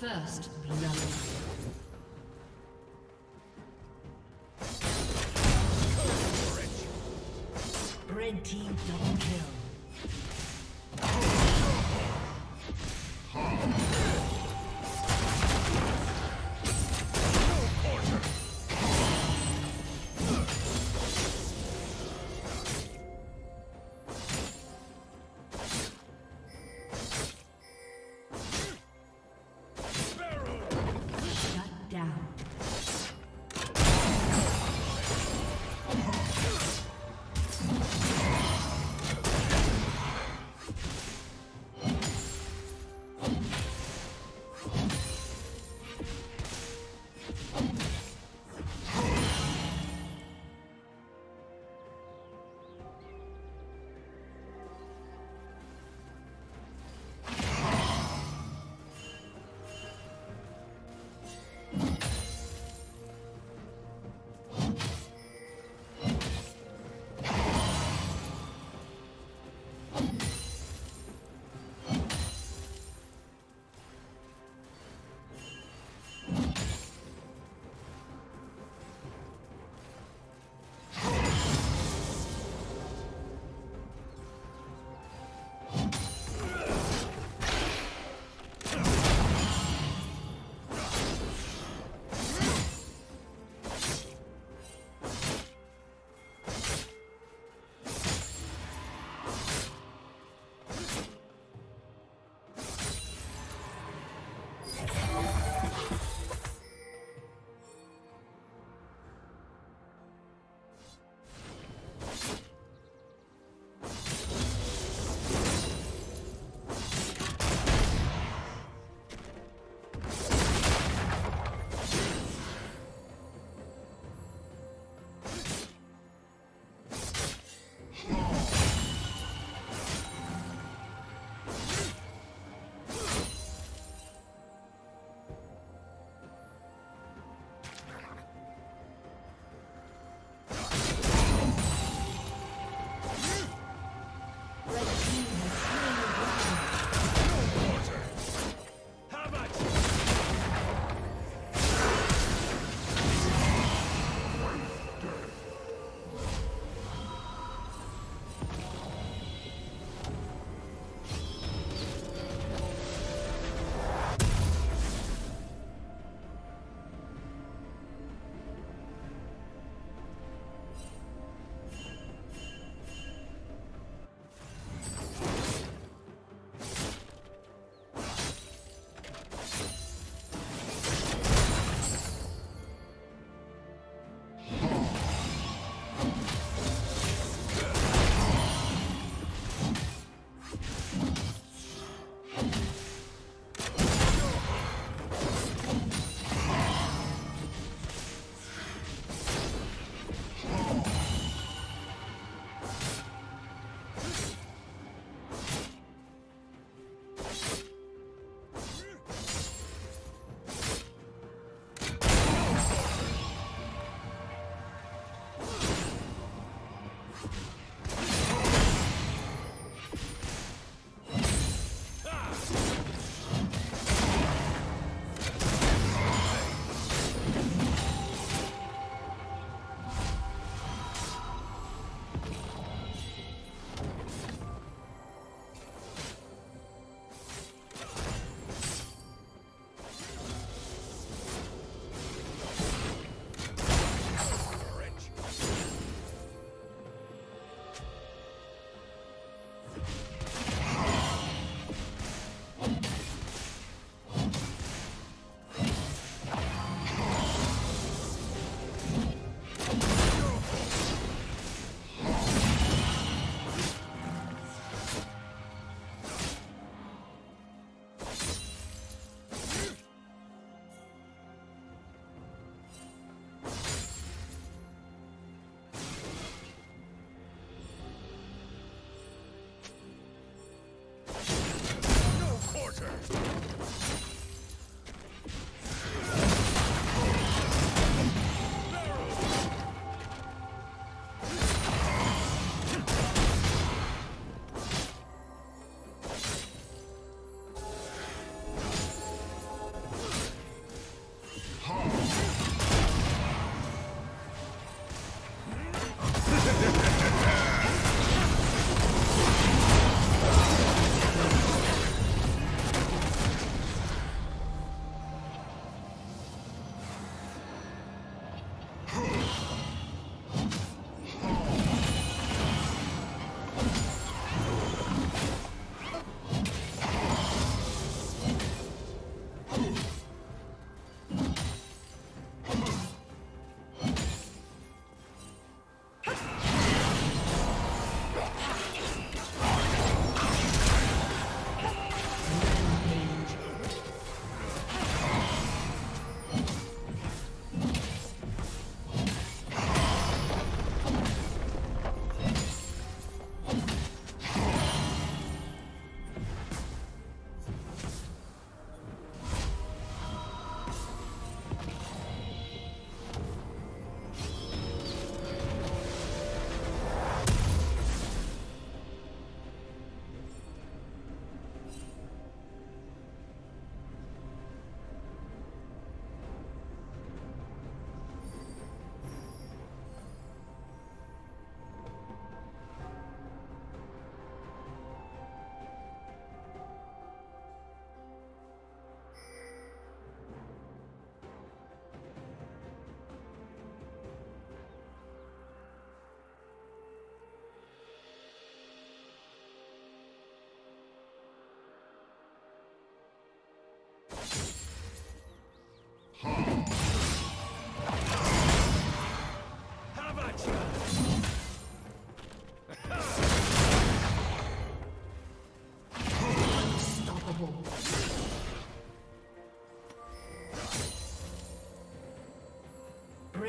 First blood. Team double kill.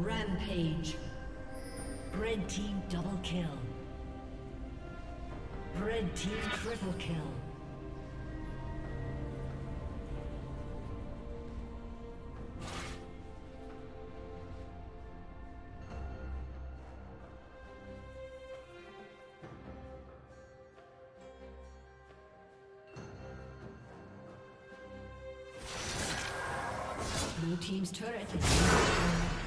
Rampage. Red team double kill. Red team triple kill. Blue team's turret is